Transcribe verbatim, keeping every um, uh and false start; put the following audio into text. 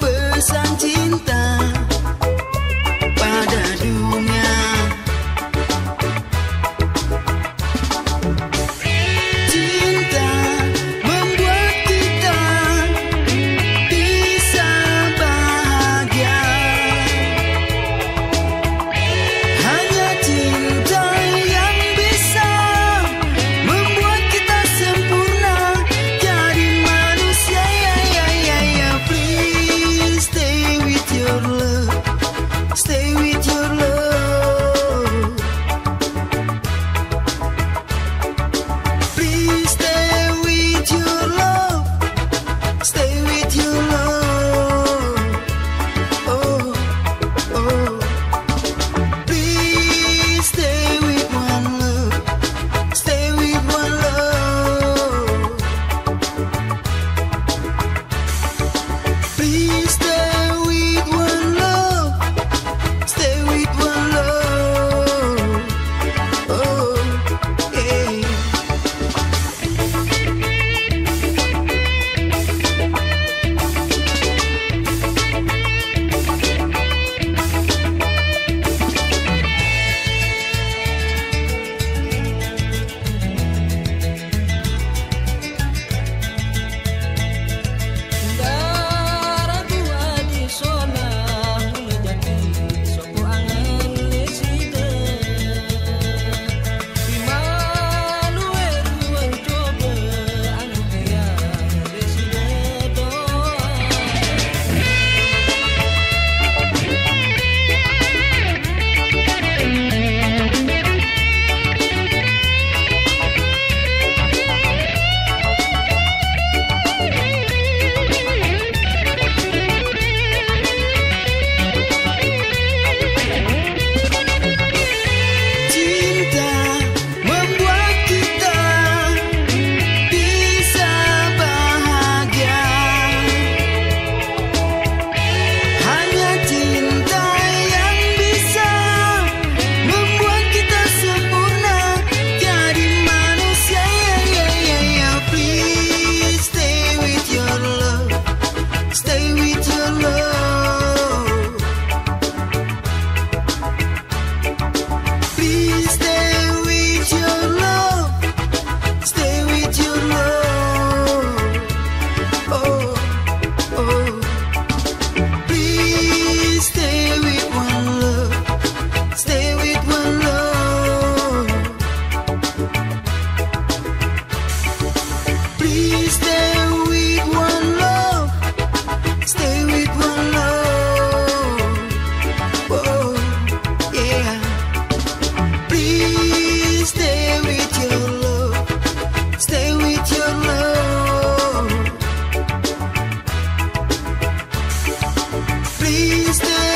pesan cinta pada dunia. Cinta membuat kita bisa bahagia. Hanya cinta yang bisa membuat kita sempurna jadi manusia. Ya, ya, ya, ya. Stay with your love. Please stay with your love. Stay with your love. Oh, oh. Please stay with one love. Stay with one love. Please stay with one love. Please stay.